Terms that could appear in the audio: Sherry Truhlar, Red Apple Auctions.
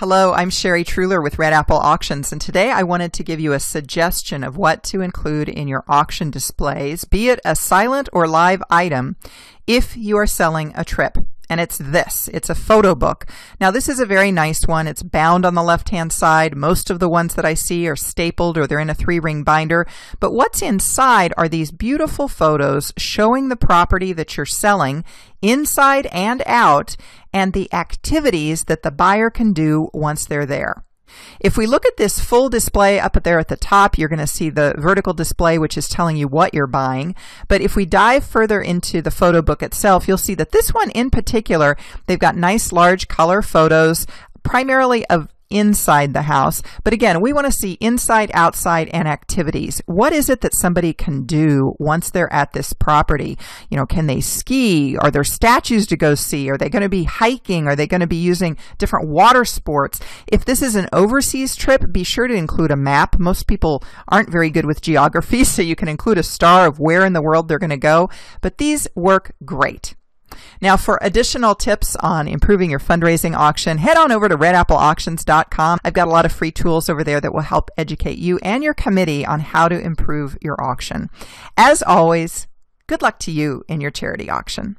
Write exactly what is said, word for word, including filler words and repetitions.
Hello, I'm Sherry Truhlar with Red Apple Auctions, and today I wanted to give you a suggestion of what to include in your auction displays, be it a silent or live item, if you are selling a trip. And it's this. It's a photo book. Now, this is a very nice one. It's bound on the left-hand side. Most of the ones that I see are stapled or they're in a three-ring binder. But what's inside are these beautiful photos showing the property that you're selling inside and out and the activities that the buyer can do once they're there. If we look at this full display up there at the top, you're going to see the vertical display, which is telling you what you're buying. But if we dive further into the photo book itself, you'll see that this one in particular, they've got nice large color photos, primarily of inside the house. But again, we want to see inside, outside, and activities. What is it that somebody can do once they're at this property? You know, can they ski? Are there statues to go see? Are they going to be hiking? Are they going to be using different water sports? If this is an overseas trip, be sure to include a map. Most people aren't very good with geography, so you can include a star of where in the world they're going to go. But these work great. Now, for additional tips on improving your fundraising auction, head on over to red apple auctions dot com. I've got a lot of free tools over there that will help educate you and your committee on how to improve your auction. As always, good luck to you in your charity auction.